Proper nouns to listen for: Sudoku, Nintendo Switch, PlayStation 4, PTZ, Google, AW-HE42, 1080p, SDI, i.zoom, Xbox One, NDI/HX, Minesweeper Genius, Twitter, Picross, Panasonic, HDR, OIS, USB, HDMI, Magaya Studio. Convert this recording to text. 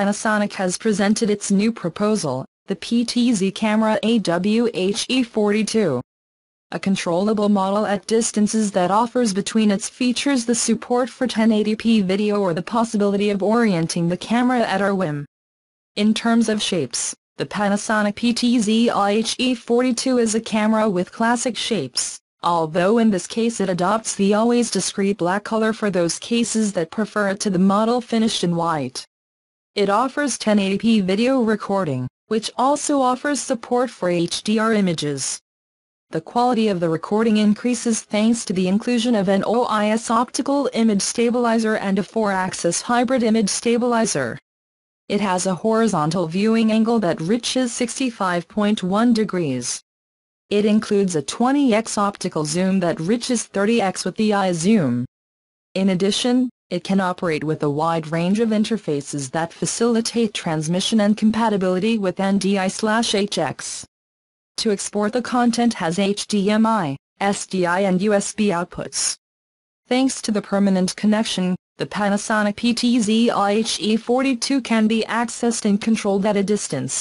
Panasonic has presented its new proposal, the PTZ camera AW-HE42. A controllable model at distances that offers between its features the support for 1080p video or the possibility of orienting the camera at our whim. In terms of shapes, the Panasonic PTZ AW-HE42 is a camera with classic shapes, although in this case it adopts the always discreet black color for those cases that prefer it to the model finished in white. It offers 1080p video recording, which also offers support for HDR images. The quality of the recording increases thanks to the inclusion of an OIS optical image stabilizer and a 4-axis hybrid image stabilizer. It has a horizontal viewing angle that reaches 65.1 degrees. It includes a 20x optical zoom that reaches 30x with the eye zoom. In addition, it can operate with a wide range of interfaces that facilitate transmission and compatibility with NDI/HX. To export, the content has HDMI, SDI and USB outputs. Thanks to the permanent connection, the Panasonic PTZ AW-HE42 can be accessed and controlled at a distance,